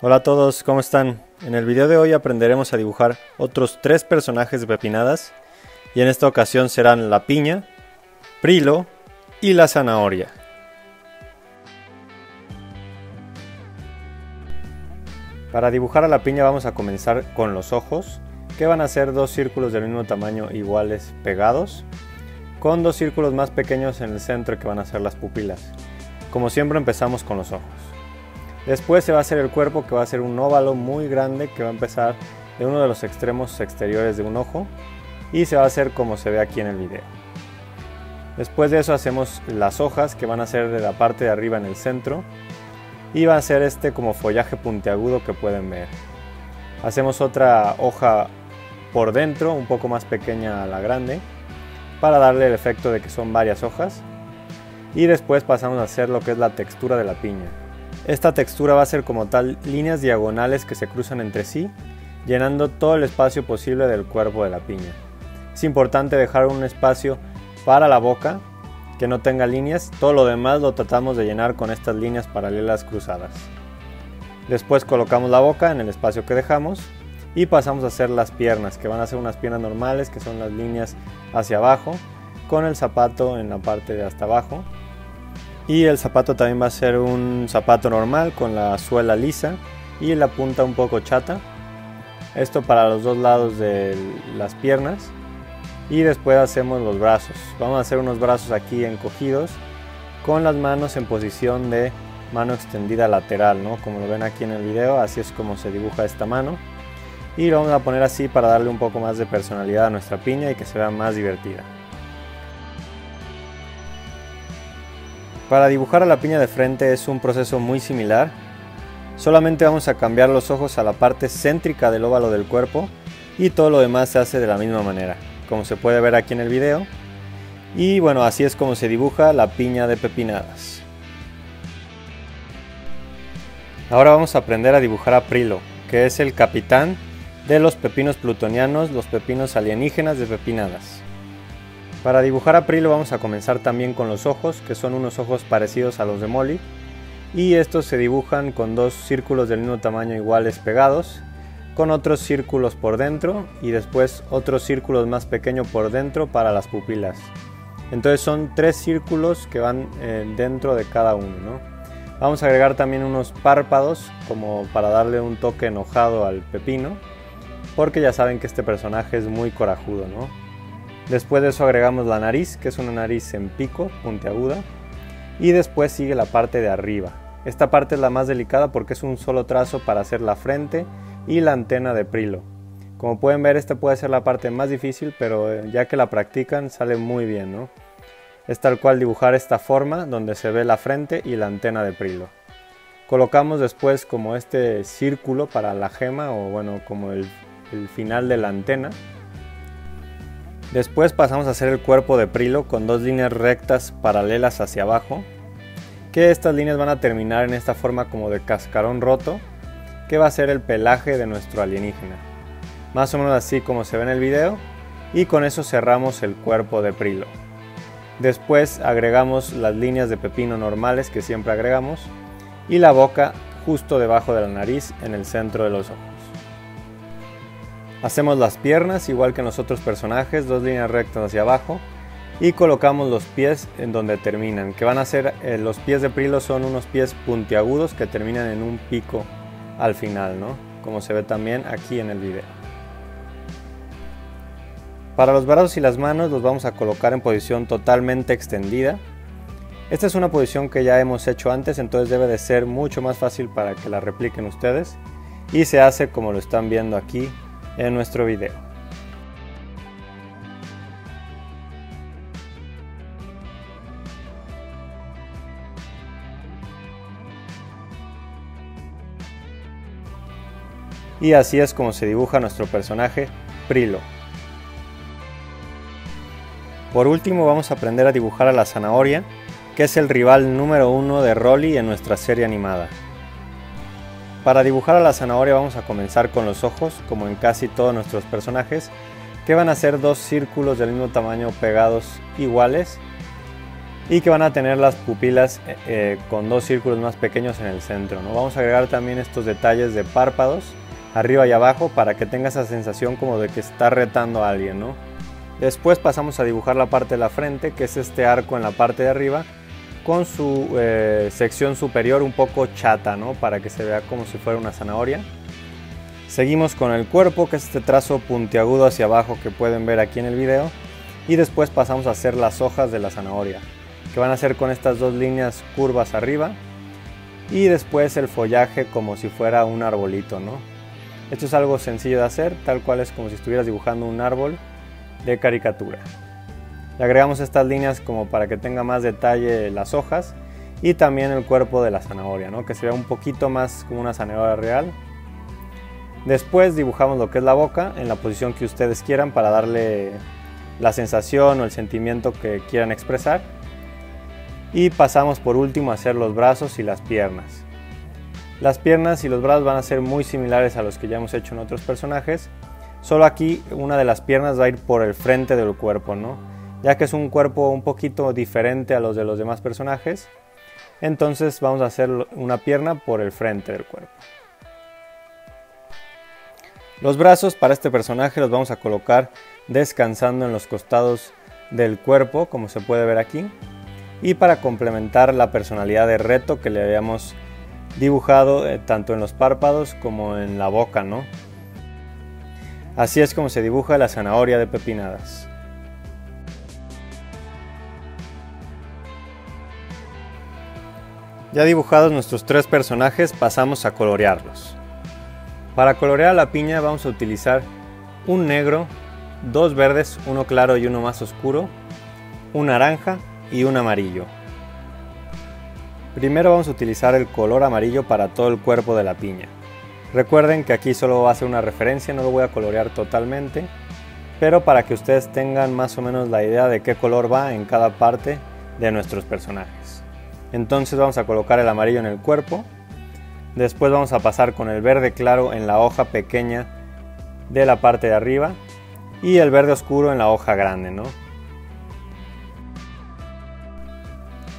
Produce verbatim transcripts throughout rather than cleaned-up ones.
Hola a todos, ¿cómo están? En el video de hoy aprenderemos a dibujar otros tres personajes de Pepinadas, y en esta ocasión serán la Piña, Prilo y la Zanahoria. Para dibujar a la Piña vamos a comenzar con los ojos, que van a ser dos círculos del mismo tamaño iguales pegados, con dos círculos más pequeños en el centro que van a ser las pupilas. Como siempre empezamos con los ojos. Después se va a hacer el cuerpo, que va a ser un óvalo muy grande que va a empezar de uno de los extremos exteriores de un ojo y se va a hacer como se ve aquí en el video. Después de eso hacemos las hojas, que van a ser de la parte de arriba en el centro y va a ser este como follaje puntiagudo que pueden ver. Hacemos otra hoja por dentro, un poco más pequeña a la grande, para darle el efecto de que son varias hojas, y después pasamos a hacer lo que es la textura de la piña. Esta textura va a ser como tal líneas diagonales que se cruzan entre sí, llenando todo el espacio posible del cuerpo de la piña. Es importante dejar un espacio para la boca, que no tenga líneas, todo lo demás lo tratamos de llenar con estas líneas paralelas cruzadas. Después colocamos la boca en el espacio que dejamos y pasamos a hacer las piernas, que van a ser unas piernas normales, que son las líneas hacia abajo, con el zapato en la parte de hasta abajo. Y el zapato también va a ser un zapato normal con la suela lisa y la punta un poco chata. Esto para los dos lados de las piernas. Y después hacemos los brazos. Vamos a hacer unos brazos aquí encogidos con las manos en posición de mano extendida lateral, ¿no? Como lo ven aquí en el video, así es como se dibuja esta mano. Y lo vamos a poner así para darle un poco más de personalidad a nuestra piña y que se vea más divertida. Para dibujar a la piña de frente es un proceso muy similar, solamente vamos a cambiar los ojos a la parte céntrica del óvalo del cuerpo y todo lo demás se hace de la misma manera, como se puede ver aquí en el video. Y bueno, así es como se dibuja la piña de Pepinadas. Ahora vamos a aprender a dibujar a Prilo, que es el capitán de los pepinos plutonianos, los pepinos alienígenas de Pepinadas. Para dibujar a Prilo vamos a comenzar también con los ojos, que son unos ojos parecidos a los de Molly, y estos se dibujan con dos círculos del mismo tamaño iguales pegados, con otros círculos por dentro y después otros círculos más pequeños por dentro para las pupilas. Entonces son tres círculos que van eh, dentro de cada uno, ¿no? Vamos a agregar también unos párpados como para darle un toque enojado al pepino, porque ya saben que este personaje es muy corajudo, ¿no? Después de eso agregamos la nariz, que es una nariz en pico, puntiaguda. Y después sigue la parte de arriba. Esta parte es la más delicada porque es un solo trazo para hacer la frente y la antena de Prilo. Como pueden ver, esta puede ser la parte más difícil, pero ya que la practican sale muy bien, ¿no? Es tal cual dibujar esta forma donde se ve la frente y la antena de Prilo. Colocamos después como este círculo para la gema, o bueno, como el, el final de la antena. Después pasamos a hacer el cuerpo de Prilo con dos líneas rectas paralelas hacia abajo, que estas líneas van a terminar en esta forma como de cascarón roto, que va a ser el pelaje de nuestro alienígena. Más o menos así como se ve en el video, y con eso cerramos el cuerpo de Prilo. Después agregamos las líneas de pepino normales que siempre agregamos, y la boca justo debajo de la nariz en el centro de los ojos. Hacemos las piernas igual que en los otros personajes, dos líneas rectas hacia abajo, y colocamos los pies en donde terminan, que van a ser, eh, los pies de Prilo son unos pies puntiagudos que terminan en un pico al final, ¿no? Como se ve también aquí en el video. Para los brazos y las manos los vamos a colocar en posición totalmente extendida. Esta es una posición que ya hemos hecho antes, entonces debe de ser mucho más fácil para que la repliquen ustedes, y se hace como lo están viendo aquí en nuestro video. Y así es como se dibuja nuestro personaje Prilo. Por último vamos a aprender a dibujar a la Zanahoria, que es el rival número uno de Rolly en nuestra serie animada. Para dibujar a la Zanahoria vamos a comenzar con los ojos, como en casi todos nuestros personajes, que van a ser dos círculos del mismo tamaño pegados iguales, y que van a tener las pupilas eh, con dos círculos más pequeños en el centro, ¿no? Vamos a agregar también estos detalles de párpados arriba y abajo para que tenga esa sensación como de que está retando a alguien, ¿no? Después pasamos a dibujar la parte de la frente, que es este arco en la parte de arriba, con su eh, sección superior un poco chata, ¿no? Para que se vea como si fuera una zanahoria. Seguimos con el cuerpo, que es este trazo puntiagudo hacia abajo que pueden ver aquí en el video. Y después pasamos a hacer las hojas de la zanahoria, que van a ser con estas dos líneas curvas arriba. Y después el follaje como si fuera un arbolito, ¿no? Esto es algo sencillo de hacer, tal cual es como si estuvieras dibujando un árbol de caricatura. Le agregamos estas líneas como para que tenga más detalle las hojas y también el cuerpo de la zanahoria, ¿no? Que se vea un poquito más como una zanahoria real. Después dibujamos lo que es la boca en la posición que ustedes quieran para darle la sensación o el sentimiento que quieran expresar. Y pasamos por último a hacer los brazos y las piernas. Las piernas y los brazos van a ser muy similares a los que ya hemos hecho en otros personajes. Solo aquí una de las piernas va a ir por el frente del cuerpo, ¿no? Ya que es un cuerpo un poquito diferente a los de los demás personajes. Entonces vamos a hacer una pierna por el frente del cuerpo. Los brazos para este personaje los vamos a colocar descansando en los costados del cuerpo, como se puede ver aquí. Y para complementar la personalidad de reto que le habíamos dibujado eh, tanto en los párpados como en la boca, ¿no? Así es como se dibuja la zanahoria de Pepinadas. Ya dibujados nuestros tres personajes, pasamos a colorearlos. Para colorear a la piña vamos a utilizar un negro, dos verdes, uno claro y uno más oscuro, un naranja y un amarillo. Primero vamos a utilizar el color amarillo para todo el cuerpo de la piña. Recuerden que aquí solo va a ser una referencia, no lo voy a colorear totalmente, pero para que ustedes tengan más o menos la idea de qué color va en cada parte de nuestros personajes. Entonces vamos a colocar el amarillo en el cuerpo. Después vamos a pasar con el verde claro en la hoja pequeña de la parte de arriba y el verde oscuro en la hoja grande, ¿no?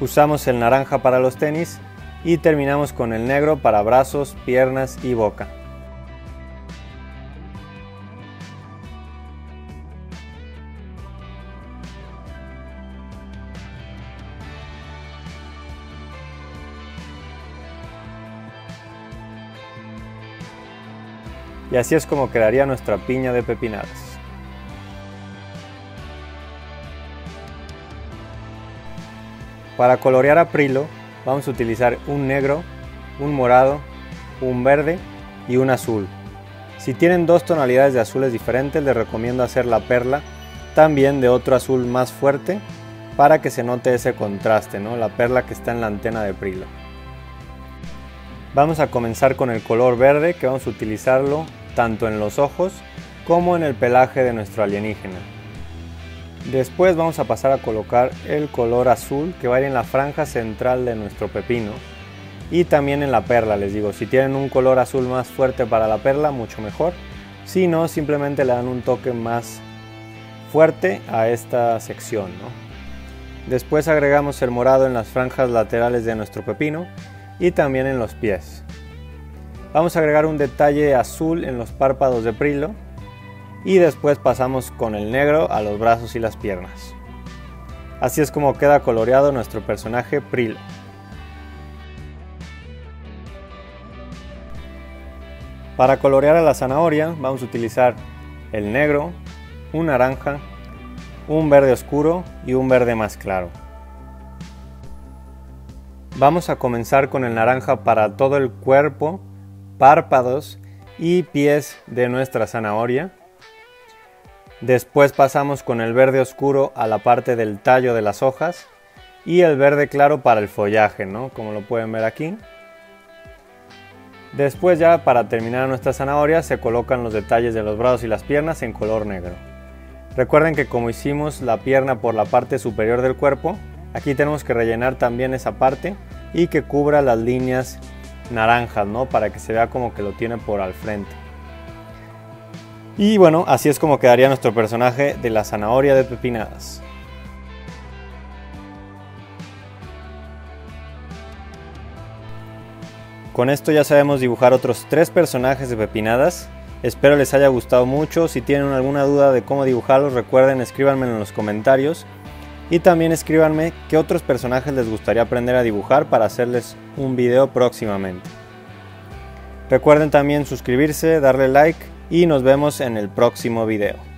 Usamos el naranja para los tenis y terminamos con el negro para brazos, piernas y boca. Y así es como quedaría nuestra piña de Pepinadas. Para colorear a Prilo vamos a utilizar un negro, un morado, un verde y un azul. Si tienen dos tonalidades de azules diferentes, les recomiendo hacer la perla también de otro azul más fuerte para que se note ese contraste, ¿no? La perla que está en la antena de Prilo. Vamos a comenzar con el color verde, que vamos a utilizarlo tanto en los ojos como en el pelaje de nuestro alienígena. Después vamos a pasar a colocar el color azul que va a ir en la franja central de nuestro pepino y también en la perla. Les digo, si tienen un color azul más fuerte para la perla, mucho mejor. Si no, simplemente le dan un toque más fuerte a esta sección, ¿no? Después agregamos el morado en las franjas laterales de nuestro pepino y también en los pies. Vamos a agregar un detalle azul en los párpados de Prilo y después pasamos con el negro a los brazos y las piernas. Así es como queda coloreado nuestro personaje Prilo. Para colorear a la zanahoria vamos a utilizar el negro, un naranja, un verde oscuro y un verde más claro. Vamos a comenzar con el naranja para todo el cuerpo, párpados y pies de nuestra zanahoria. Después pasamos con el verde oscuro a la parte del tallo de las hojas y el verde claro para el follaje, ¿no? Como lo pueden ver aquí. Después, ya para terminar nuestra zanahoria, se colocan los detalles de los brazos y las piernas en color negro. Recuerden que como hicimos la pierna por la parte superior del cuerpo, aquí tenemos que rellenar también esa parte y que cubra las líneas naranjas, ¿no? Para que se vea como que lo tiene por al frente. Y bueno, así es como quedaría nuestro personaje de la zanahoria de Pepinadas. Con esto ya sabemos dibujar otros tres personajes de Pepinadas. Espero les haya gustado mucho. Si tienen alguna duda de cómo dibujarlos, recuerden escríbanme en los comentarios. Y también escríbanme qué otros personajes les gustaría aprender a dibujar para hacerles un video próximamente. Recuerden también suscribirse, darle like y nos vemos en el próximo video.